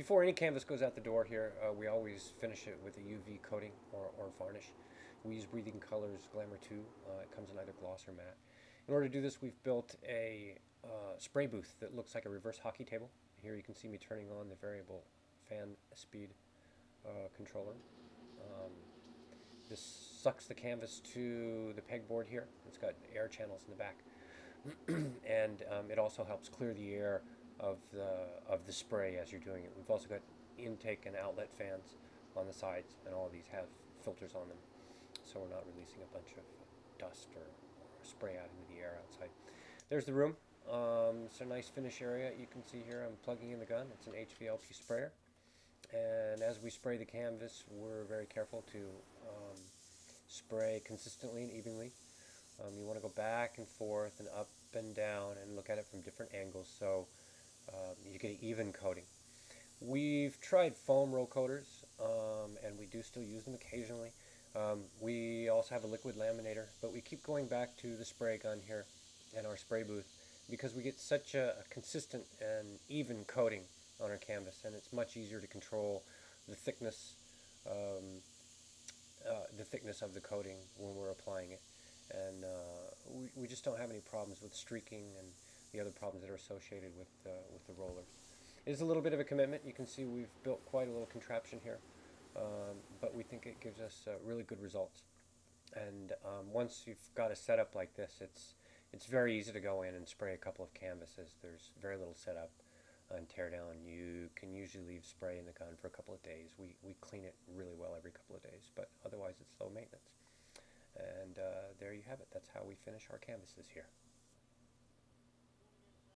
Before any canvas goes out the door here, we always finish it with a UV coating or varnish. We use Breathing Colors Glamour II. It comes in either gloss or matte. In order to do this, we've built a spray booth that looks like a reverse hockey table. Here you can see me turning on the variable fan speed controller. This sucks the canvas to the pegboard here. It's got air channels in the back. And it also helps clear the air of the spray as you're doing it. We've also got intake and outlet fans on the sides, and all of these have filters on them, so we're not releasing a bunch of dust or spray out into the air outside. There's the room. It's a nice finish area. You can see here I'm plugging in the gun. It's an HVLP sprayer, and as we spray the canvas, we're very careful to spray consistently and evenly. You want to go back and forth and up and down and look at it from different angles, so you get an even coating. We've tried foam roll coaters, and we do still use them occasionally. We also have a liquid laminator, but we keep going back to the spray gun here and our spray booth because we get such a consistent and even coating on our canvas, and it's much easier to control the thickness of the coating when we're applying it. And we just don't have any problems with streaking and the other problems that are associated with the rollers. It is a little bit of a commitment. You can see we've built quite a little contraption here, but we think it gives us really good results. And once you've got a setup like this, it's very easy to go in and spray a couple of canvases. There's very little setup and teardown. You can usually leave spray in the gun for a couple of days. We clean it really well every couple of days, but otherwise it's low maintenance. And there you have it. That's how we finish our canvases here.